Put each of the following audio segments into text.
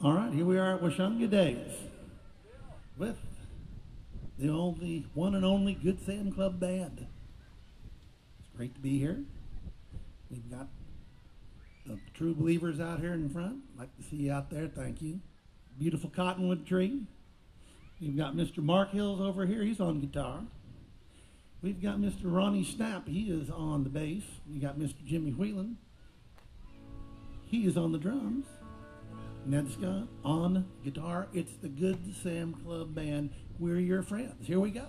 All right, here we are at Washunga Days with the only, one and only Good Sam Club Band. It's great to be here. We've got the true believers out here in front. I'd like to see you out there. Thank you. Beautiful cottonwood tree. We've got Mr. Mark Hills over here. He's on guitar. We've got Mr. Ronnie Snapp. He is on the bass. We got Mr. Jimmy Whelan. He is on the drums. Ned Scott on guitar. It's the Good Sam Club Band. We're your friends. Here we go.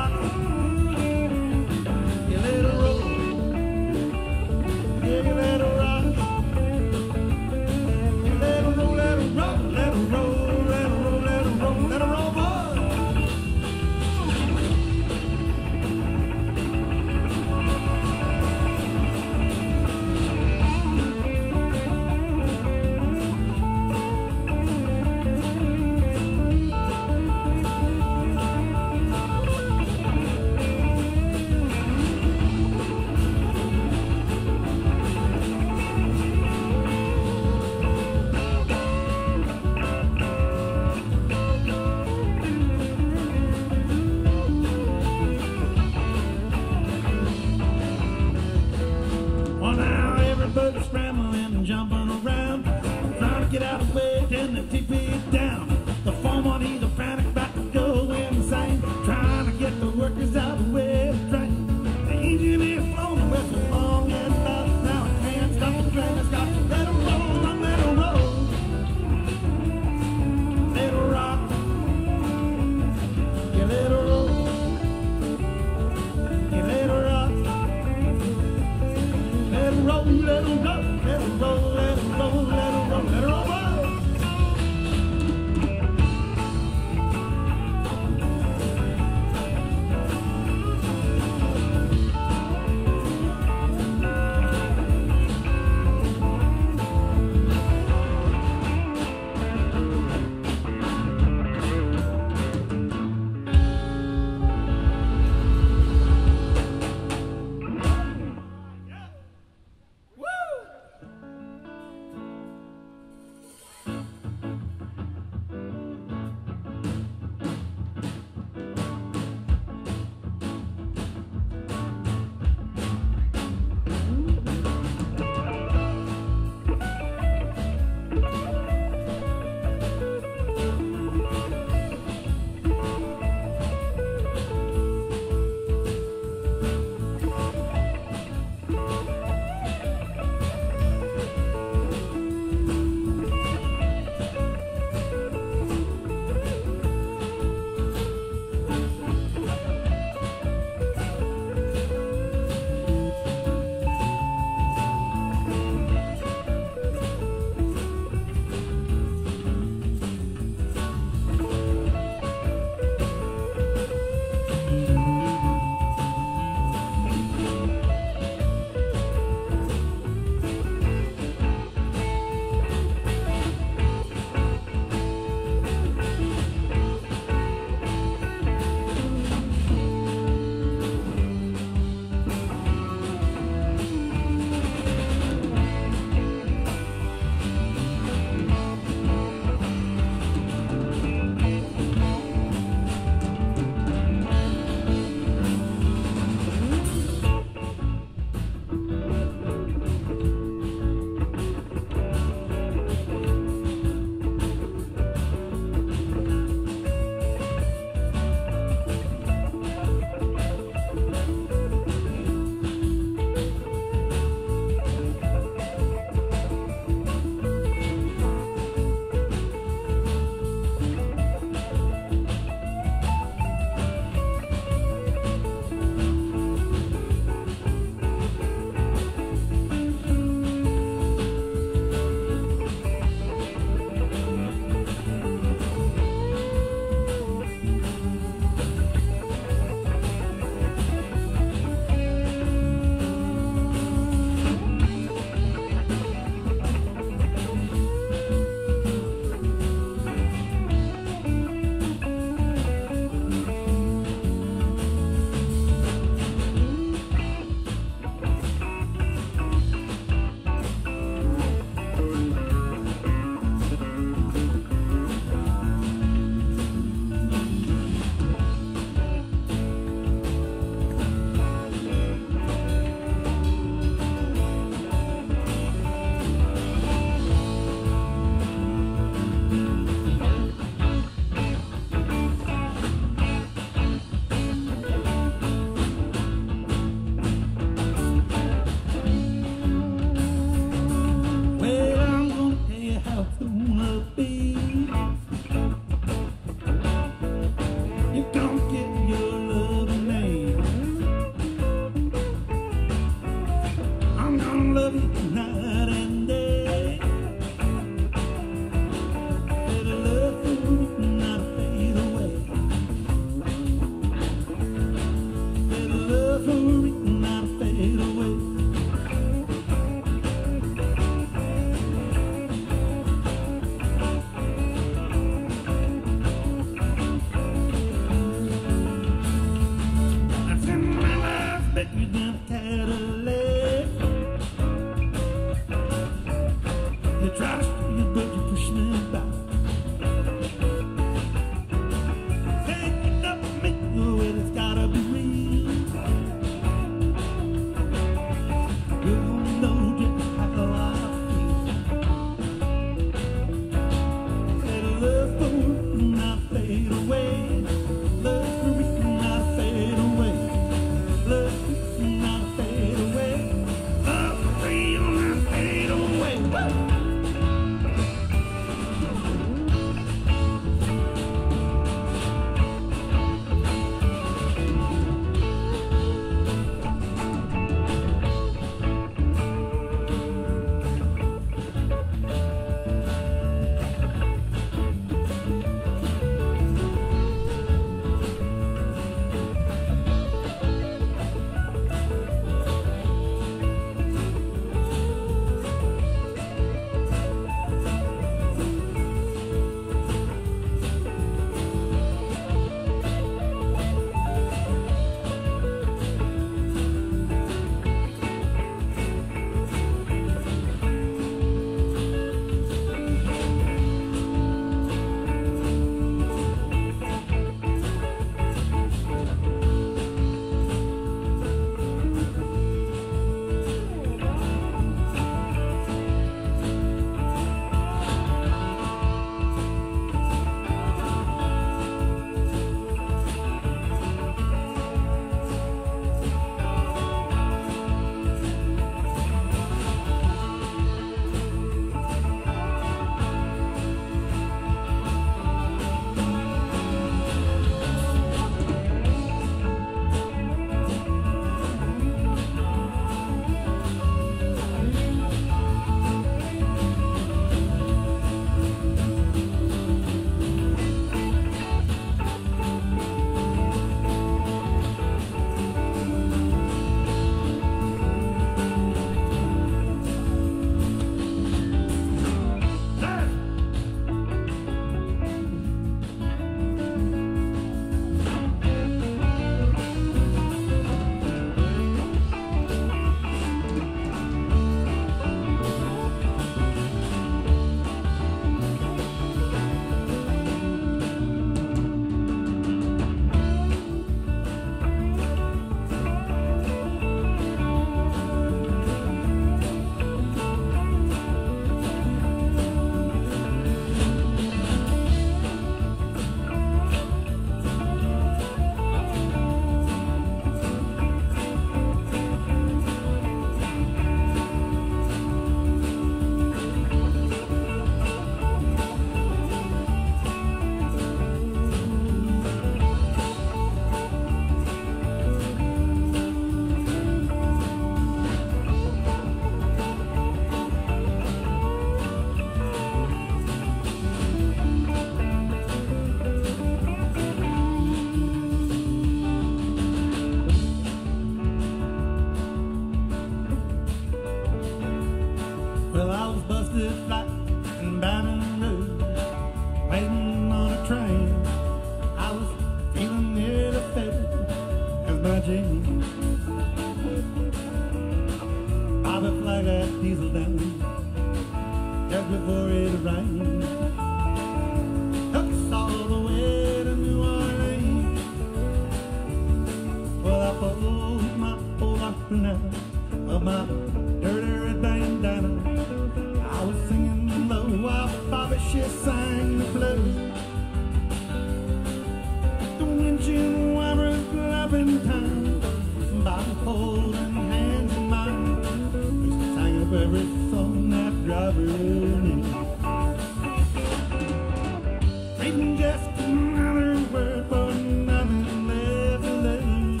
ain't just another word, but nothing left to lose.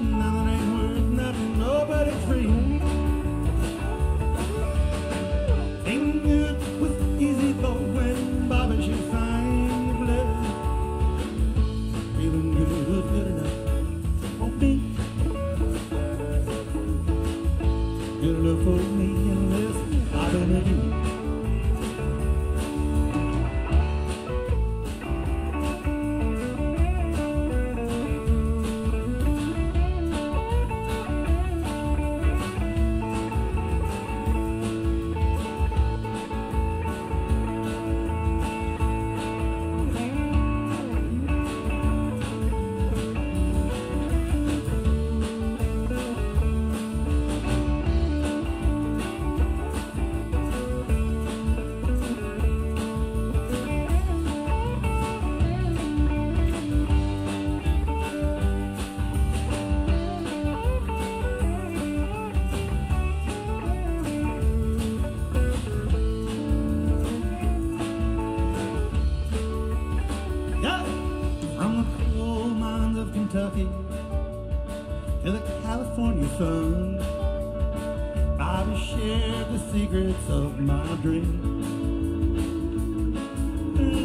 Nothing ain't worth nothing, nobody's free. Ain't good with easy bow and bobbin' she find the blood. Feeling good, good enough for me. Good enough for me unless I don't know you. Kentucky to the California sun, Bobby shared the secrets of my dream.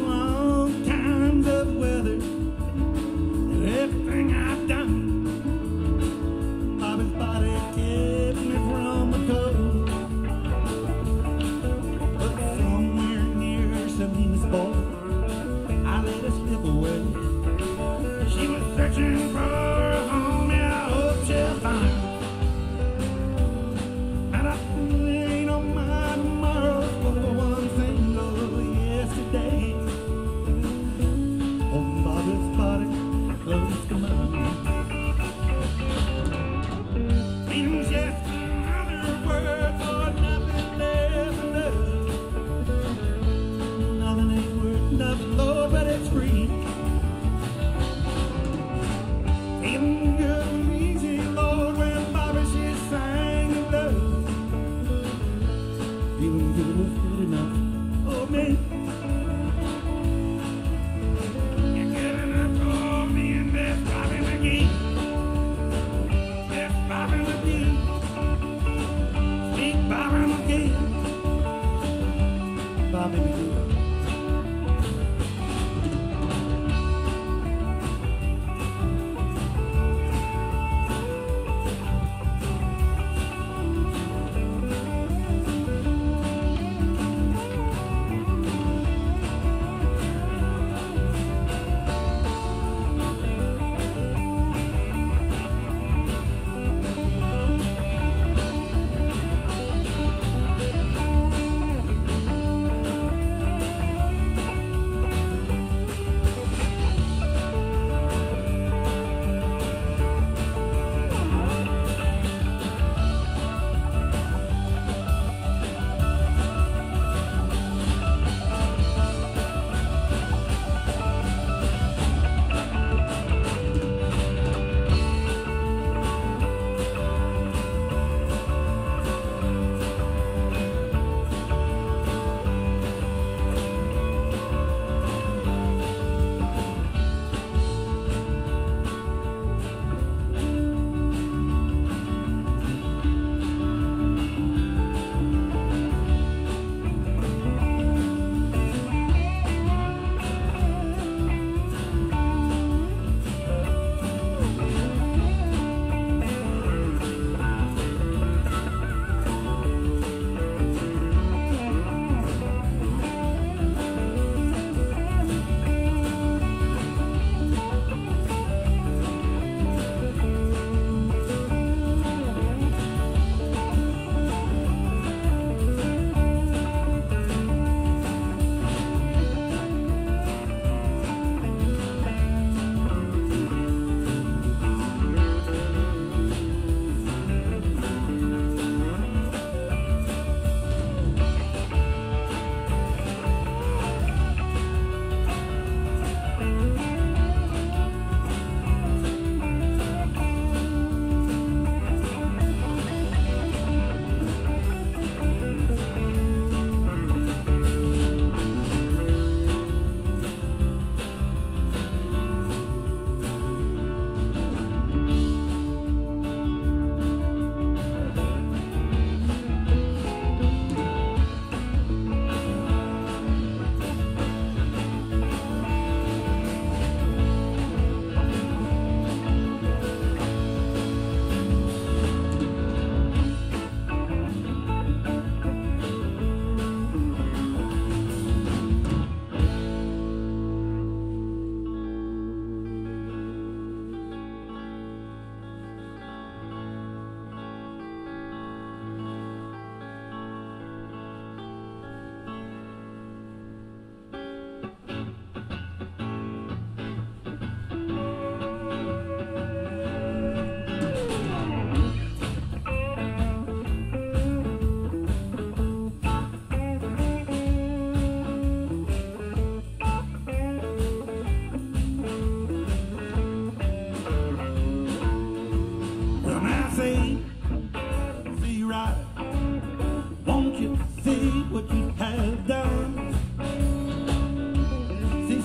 Long times of weather and everything I've done, Bobby's body kept me from the cold. But somewhere near Selena's ball, I let her slip away. She was searching for a home, and I hope she'll find it. And I ain't on my tomorrow for once.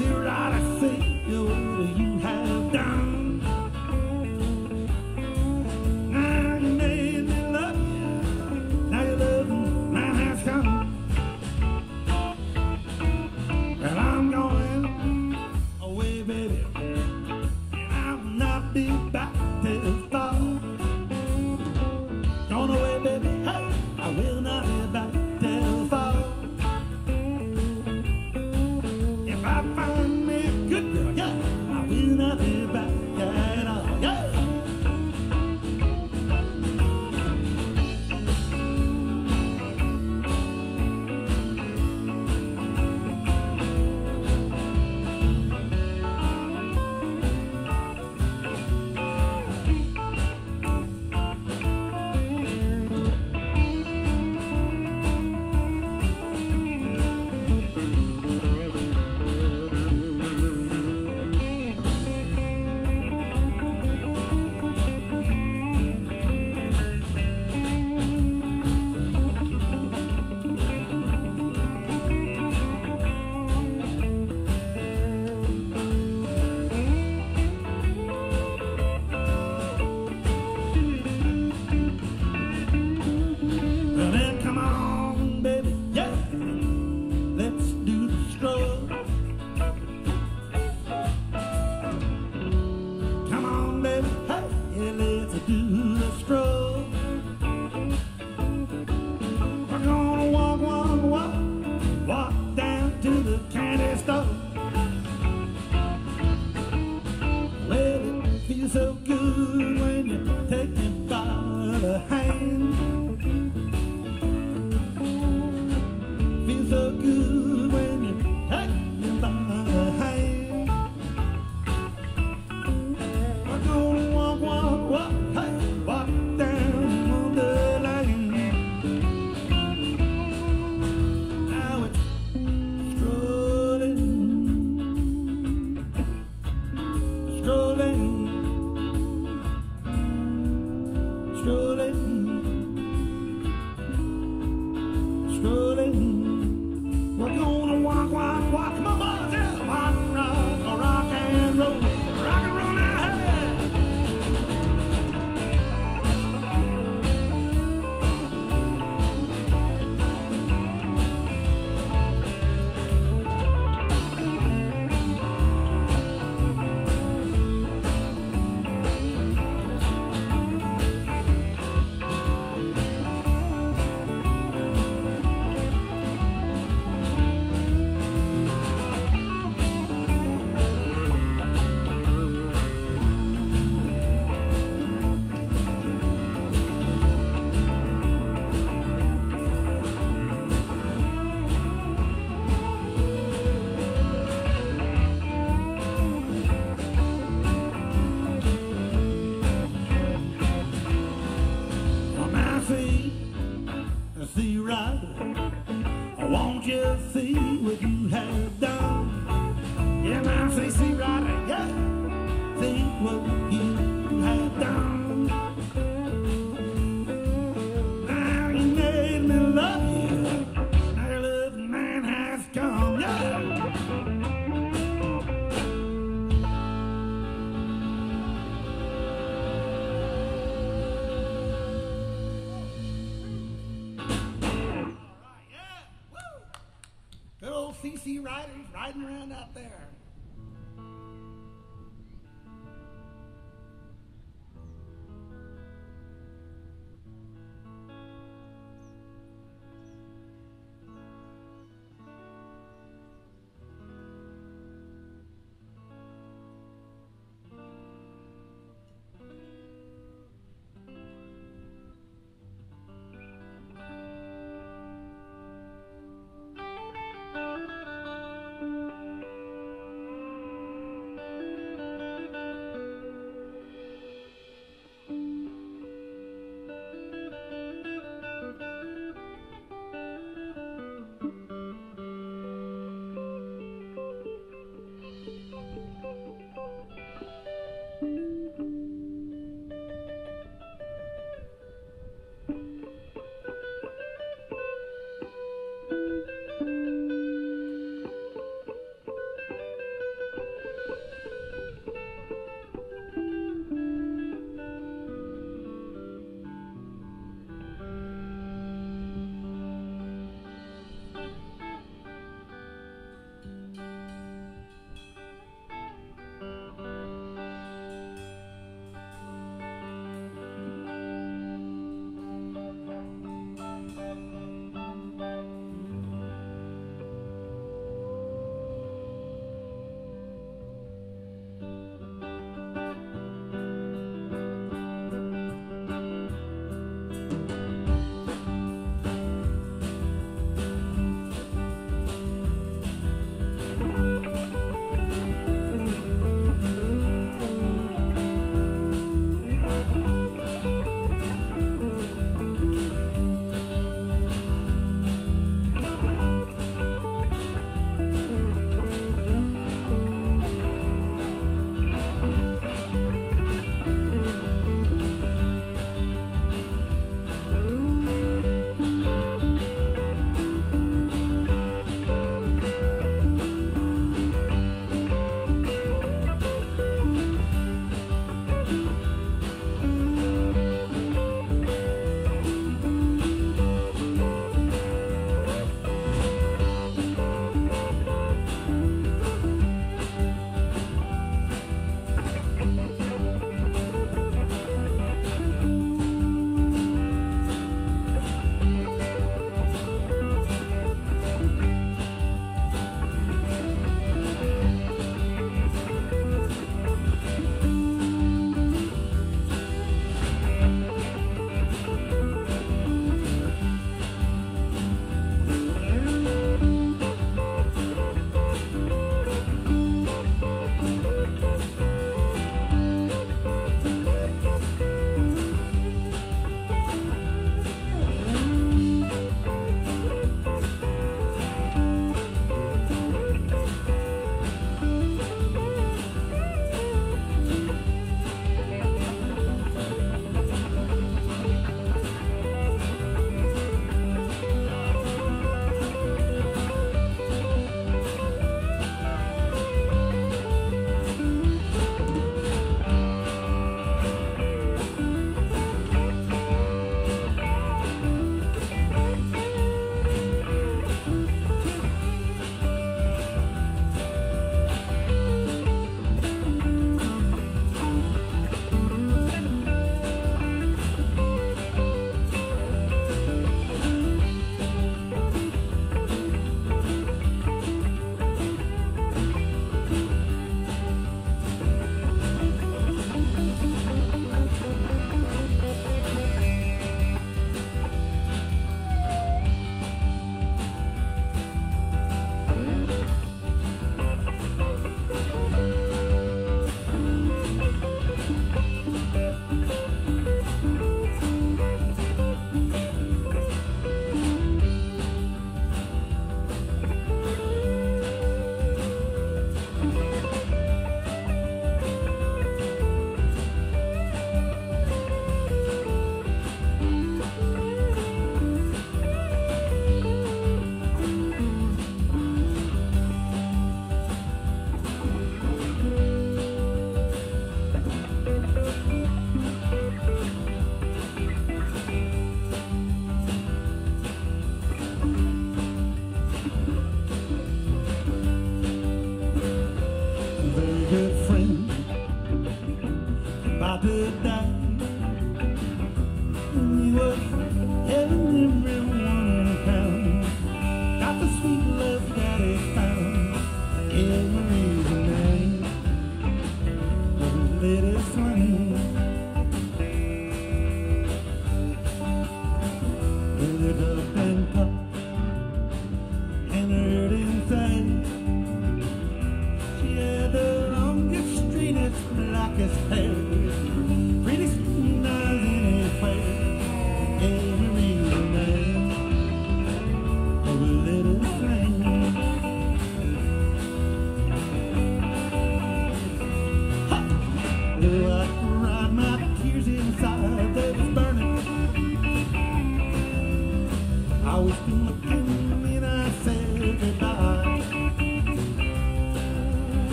it right, I say, what you have done. Now you made me love you, now your loving mine has come. Well, I'm going away, baby, and I will not be back till fall. Gone away, baby, hey, I will not be back. the longest street is black as hell. Prettiest night anyway, every night of a little thing. Ha! Oh, I cried my tears inside, they was burning. I was too much.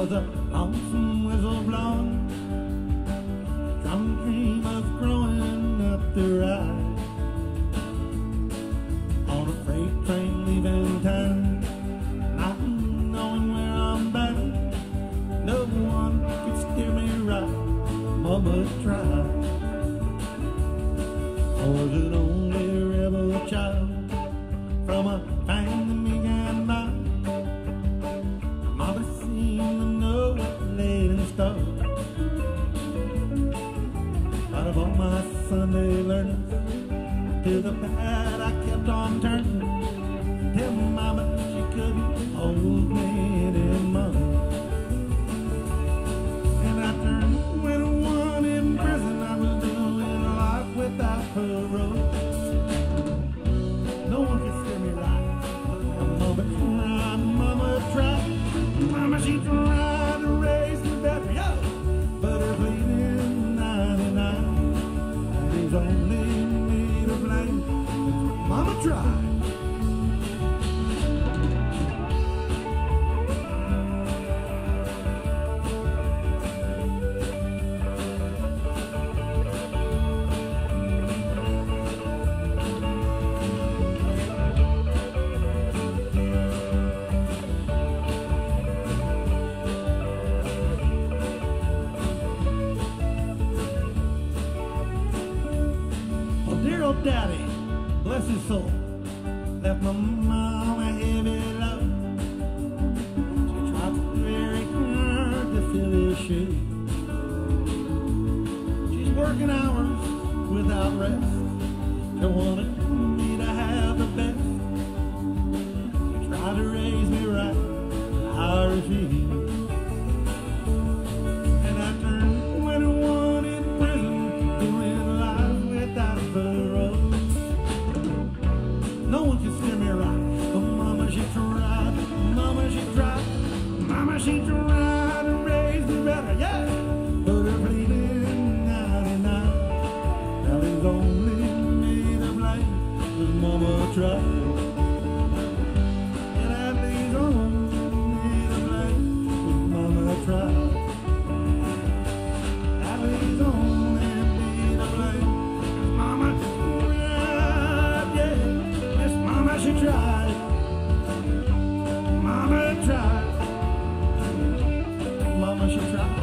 was a lonesome whistle-blower, some dream of growing up the ride on a freight train leaving town, not knowing where I'm bound. No one could steer me right, Mama tried. I was an only rebel child from a family that began by. Mama seemed to know what lay in store. Out of all my Sunday learnings, to the bad I kept on turning, till Mama, she couldn't hold me anymore. And I turned 21 in prison. I was doing life without parole. She tried to raise me back, but her bleeding 99 leaves only me to blame. Mama tried. Daddy, bless his soul, left my mama heavy low. She tried very hard to fill his shoes. She's working hours without rest. She wanted me to have the best. She tried to raise me right, I refused. And I turned 21 in prison, doing life without a. No one could steer me right, but Mama, she tried. Mama, she tried. Mama, she tried to raise me better, but her bleeding 99 now leaves only me to blame, because Mama tried. And that leaves only me to blame, because Mama tried. That leaves only me to blame, because Mama tried. She tried, Mama tried, Mama she tried.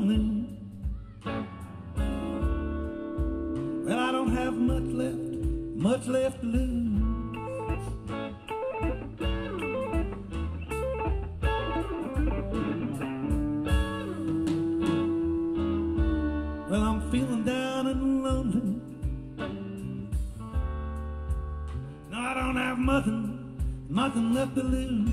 lonely when I don't have much left to lose. Well, I'm feeling down and lonely. No, I don't have nothing left to lose.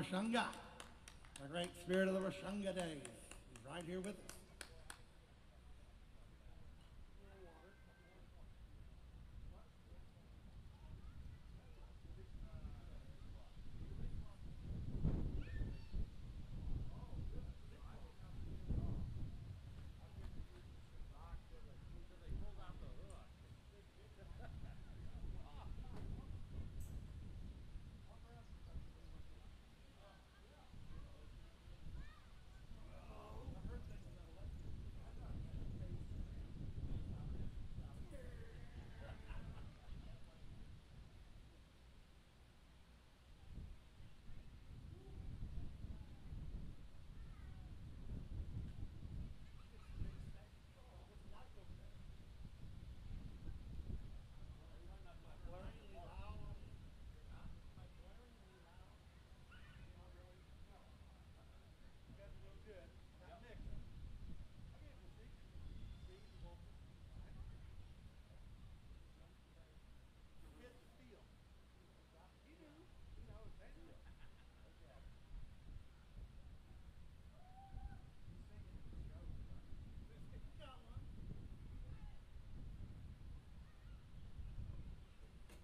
Washunga, the great spirit of the Washunga Days, is right here with us.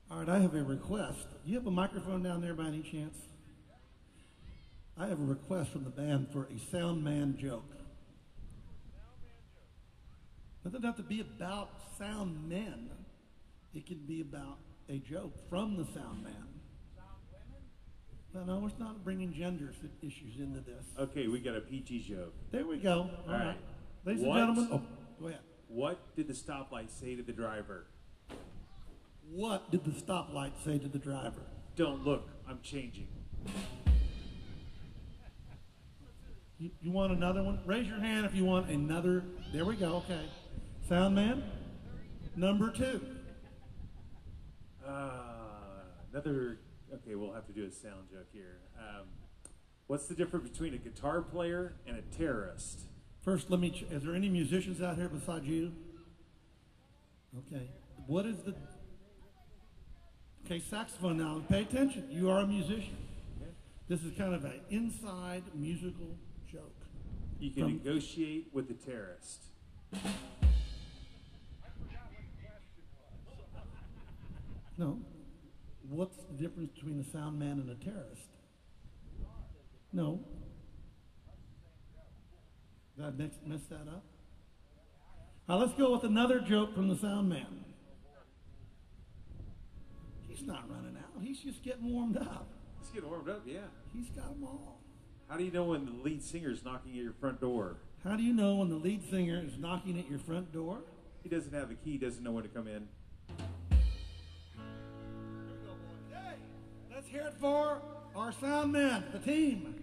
All right, I have a request. Do you have a microphone down there by any chance? I have a request from the band for a sound man joke. It doesn't have to be about sound men. It can be about a joke from the sound man. Sound women? No, it's not bringing gender issues into this. Okay, we got a peachy joke. There we go. All right. Ladies and gentlemen, go ahead. What did the stoplight say to the driver? What did the stoplight say to the driver? Don't look, I'm changing. You want another one? Raise your hand if you want another. There we go, okay. Sound man? Number 2. Okay, we'll have to do a sound joke here. What's the difference between a guitar player and a terrorist? First, let me, is there any musicians out here besides you? Okay. What is the, okay, saxophone now, pay attention. You are a musician. Okay. This is kind of an inside musical joke. You can negotiate with the terrorist. No. What's the difference between a sound man and a terrorist? No. Did I mess that up? Now let's go with another joke from the sound man. He's not running out. He's just getting warmed up. He's getting warmed up, yeah. He's got them all. How do you know when the lead singer is knocking at your front door? How do you know when the lead singer is knocking at your front door? He doesn't have a key. He doesn't know when to come in. Let's hear it for our sound men, the team.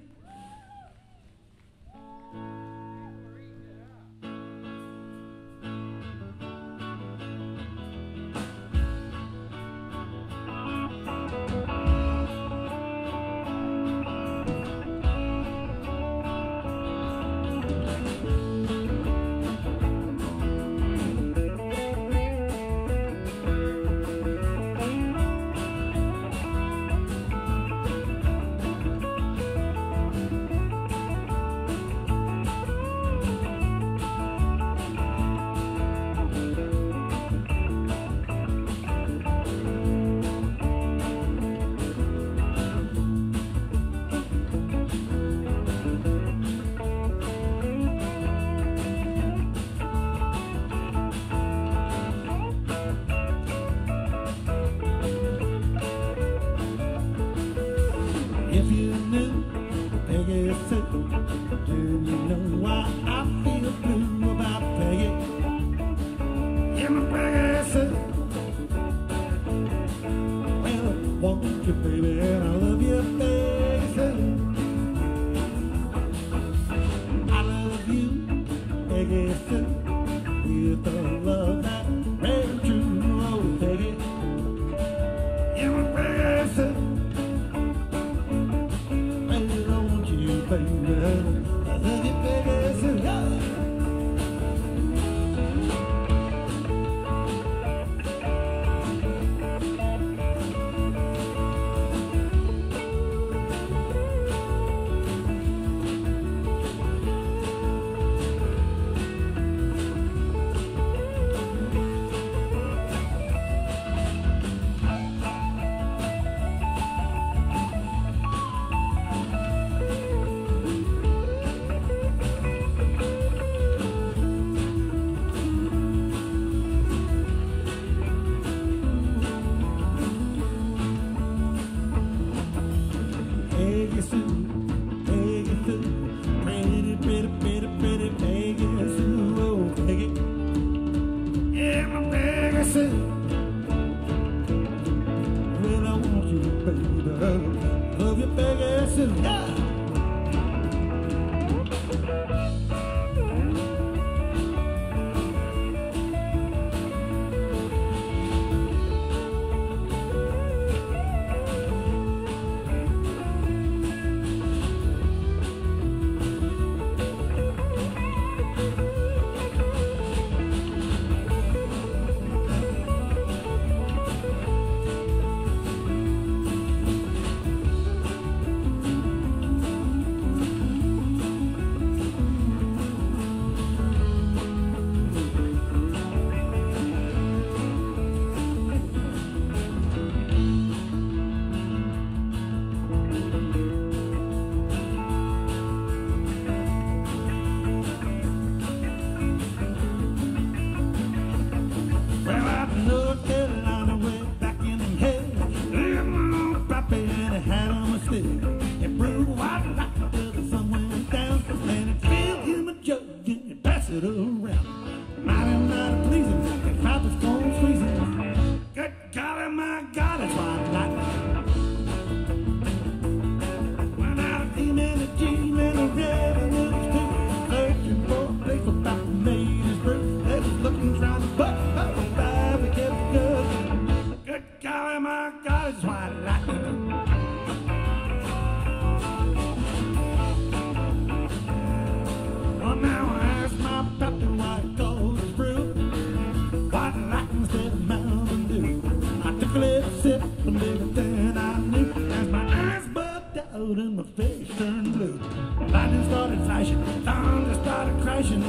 down to the Mountain Dew. I took a little sip from everything I knew. As my eyes bugged out and my face turned blue. Lightning started flashing, thunder started crashing.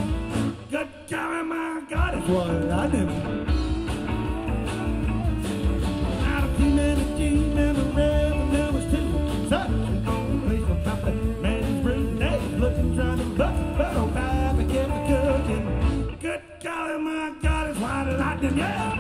Good God, my God, it's what I do. Out of cream and a jean and a red, and there was two. Such an old place for poppin'. Man's brew, Nate's looking, trying to buck, but old Papa kept me cooking. Good God, my God, it's what I do. Yeah!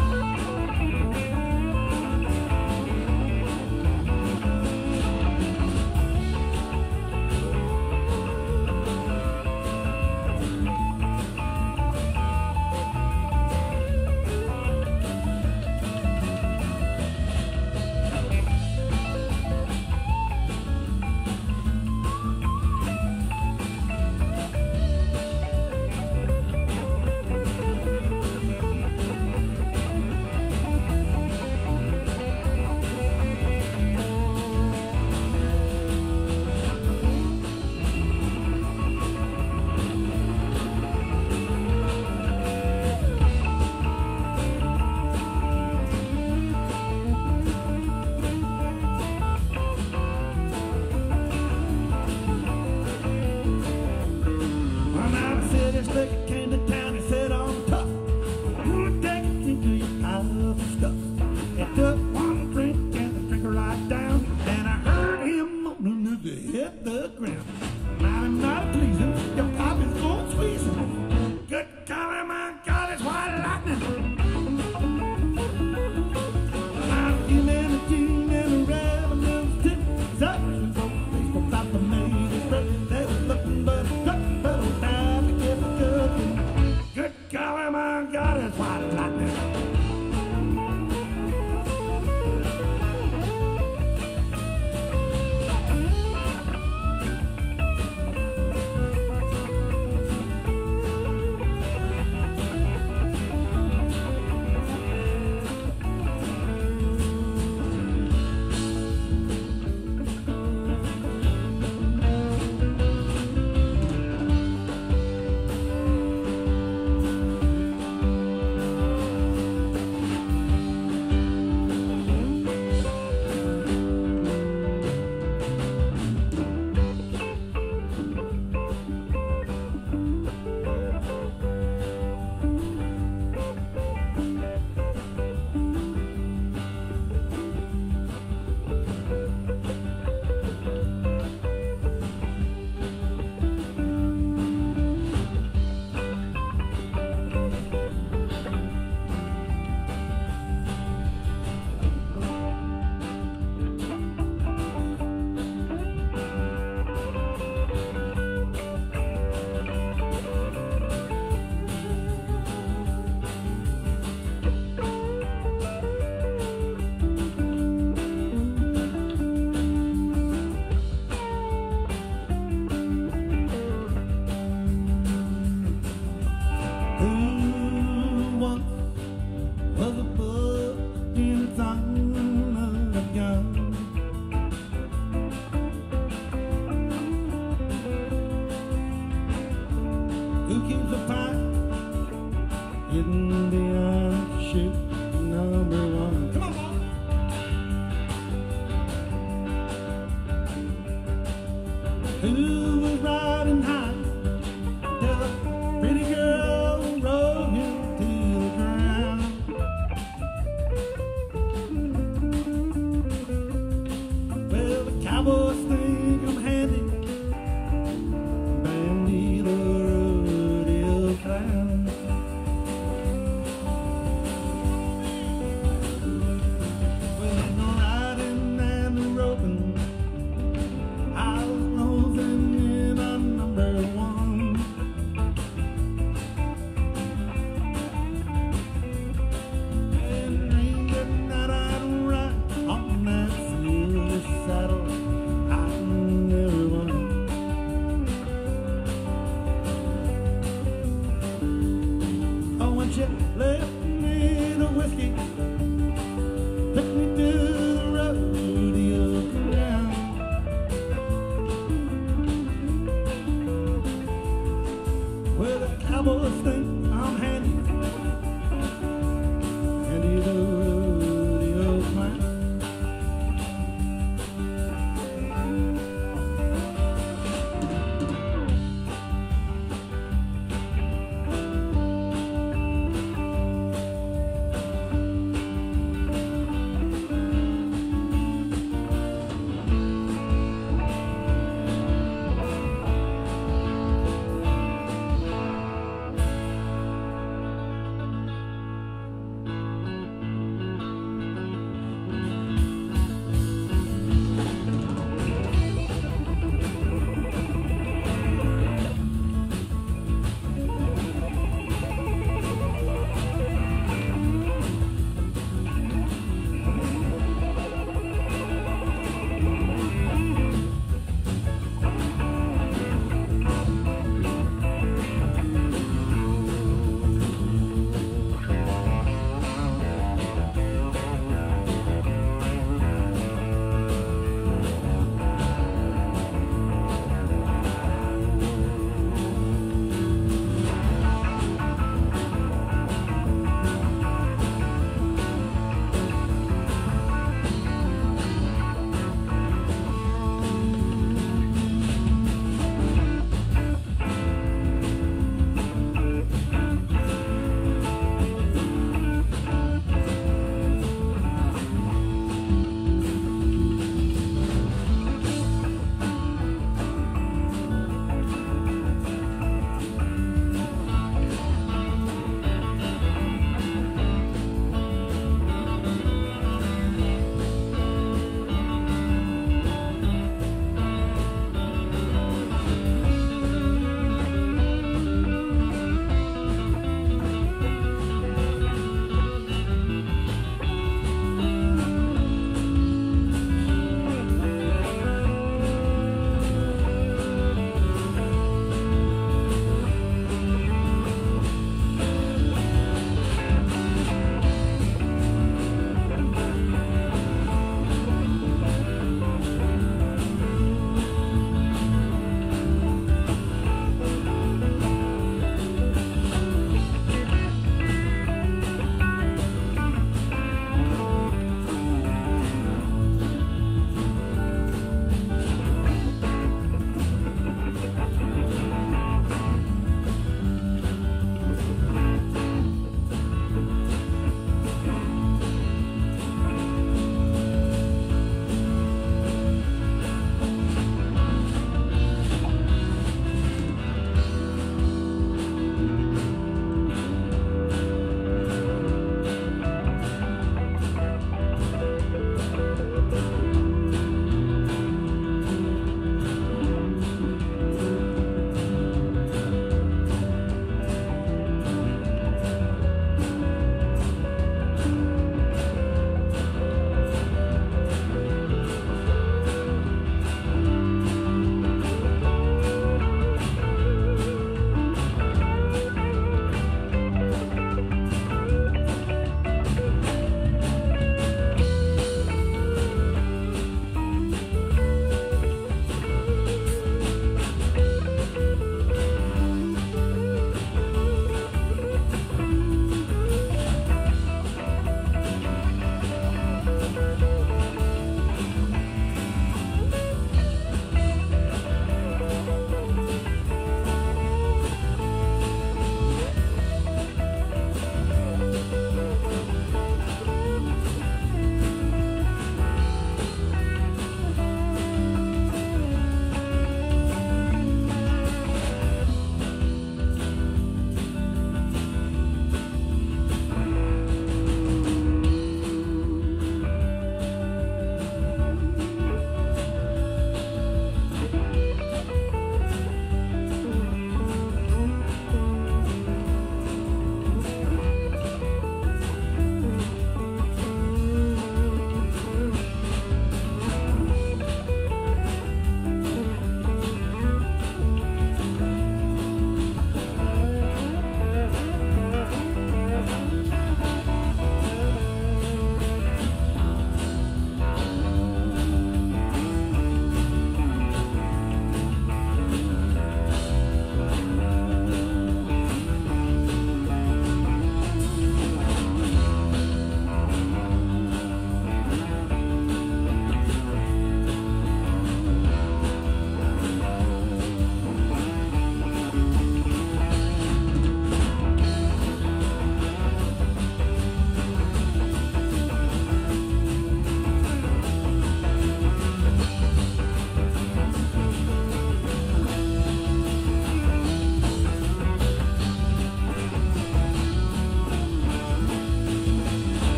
Cowboys think I'm handy,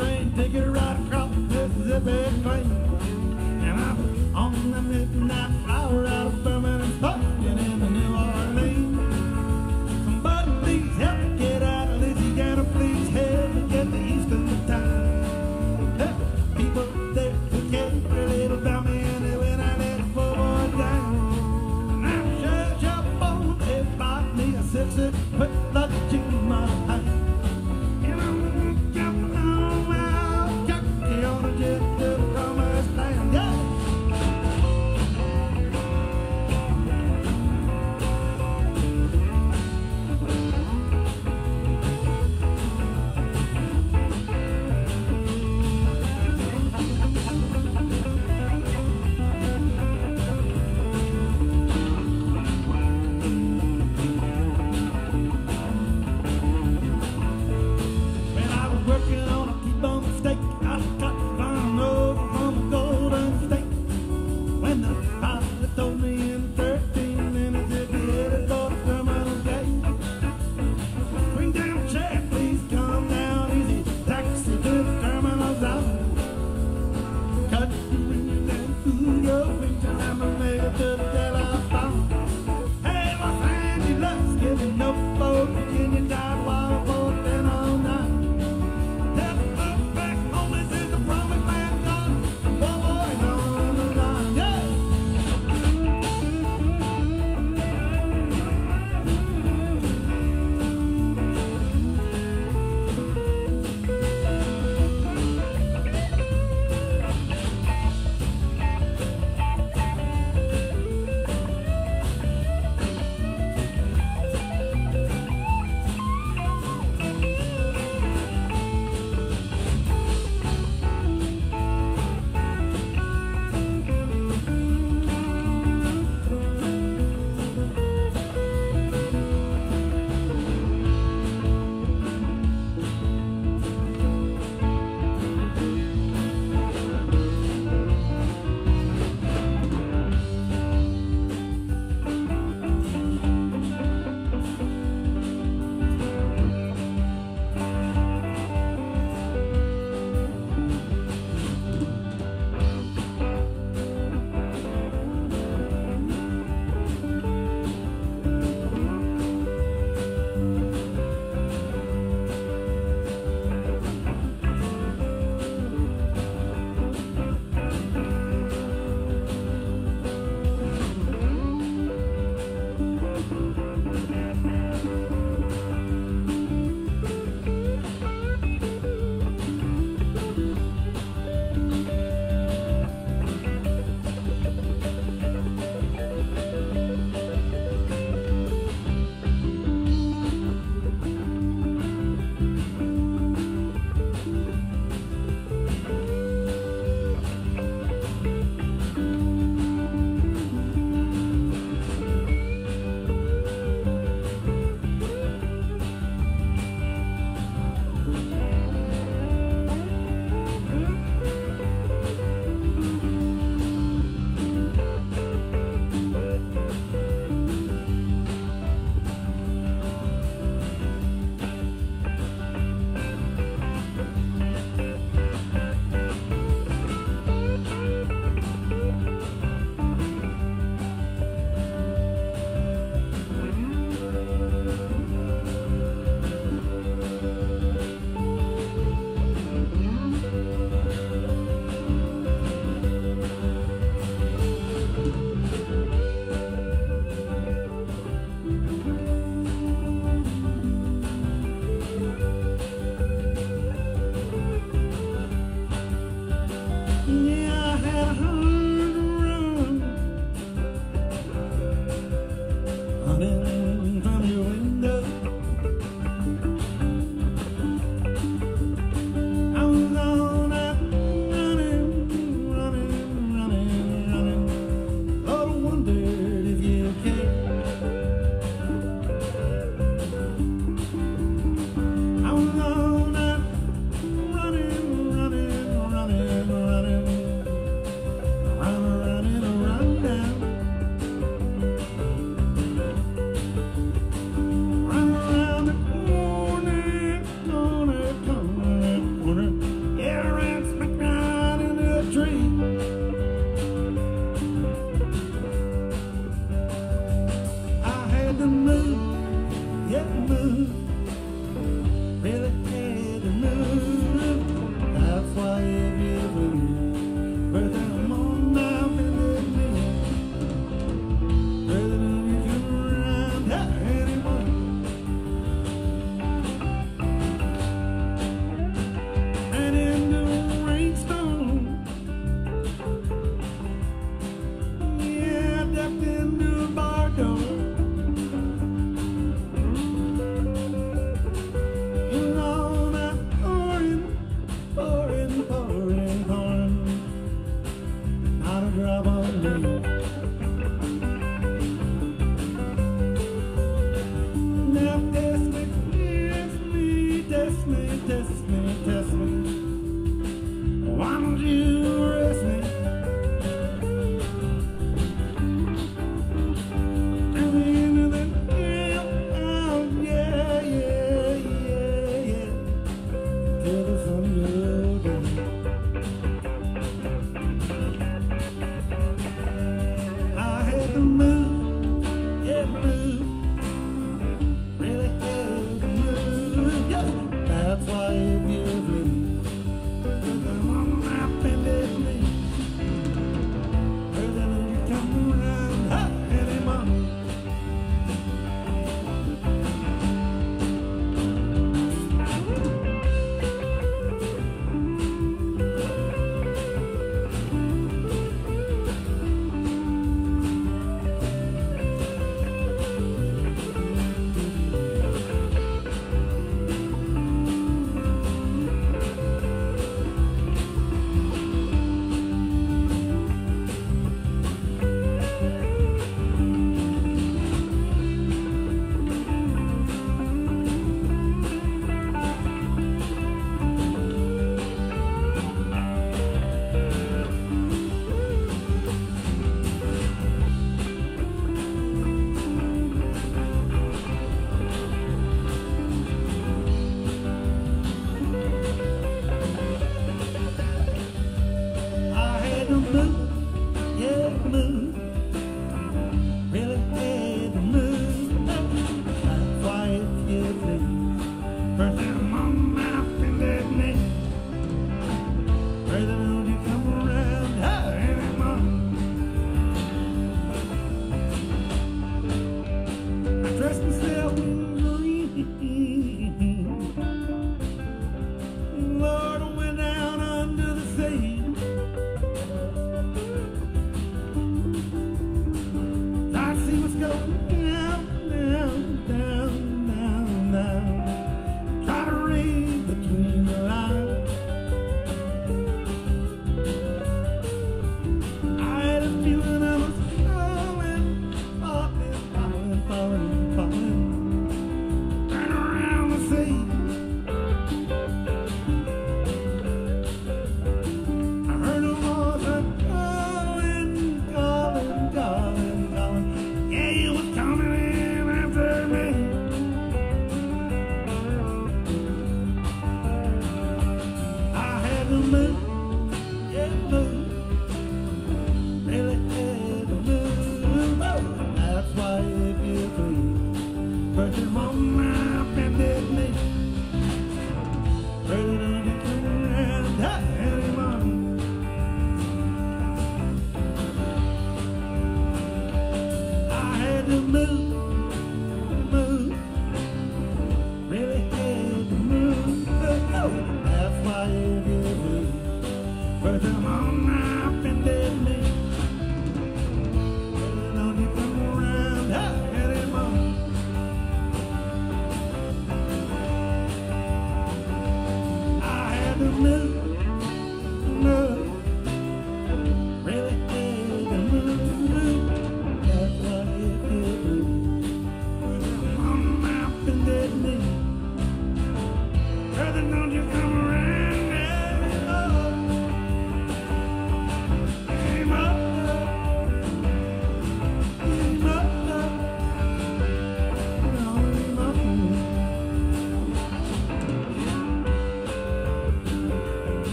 train, take it right across the Mississippi plain. And I'm on the midnight hour out of Birmingham, stuck in the New Orleans. Somebody please help me get out of Louisiana, please help me get to Eastern Time. The people there who care a little about me, and they went out there for one time. And I'm sure jump on if I need a sister, put the cheek in my eye.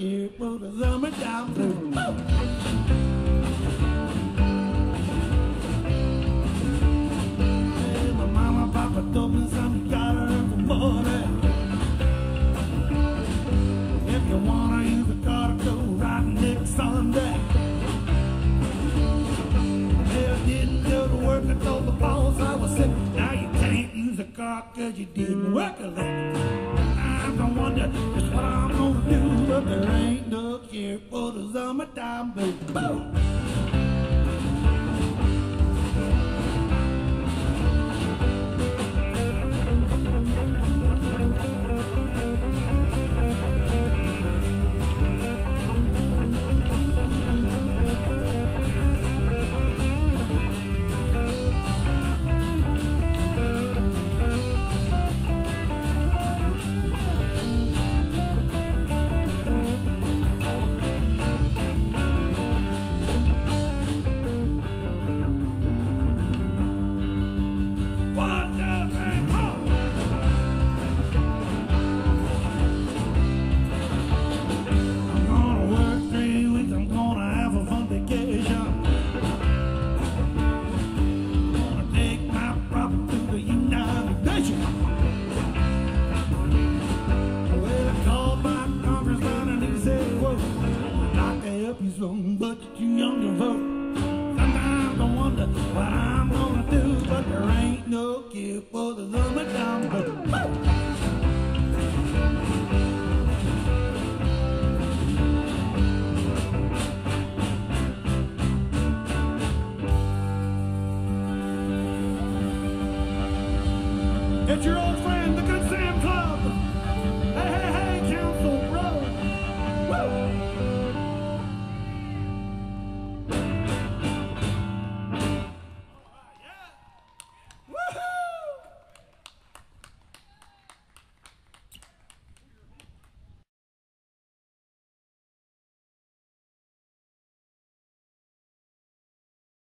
You put a summer down blue. Hey, my mama, papa told me some dollar for water. If you wanna, you gotta go right next Sunday. Well, I didn't go to work. I told the boss I was sick. Now you can't use a car 'cause you didn't work a lot. I wonder just what I'm gonna do, but there ain't no cure for the summertime blues. It's your old friend, the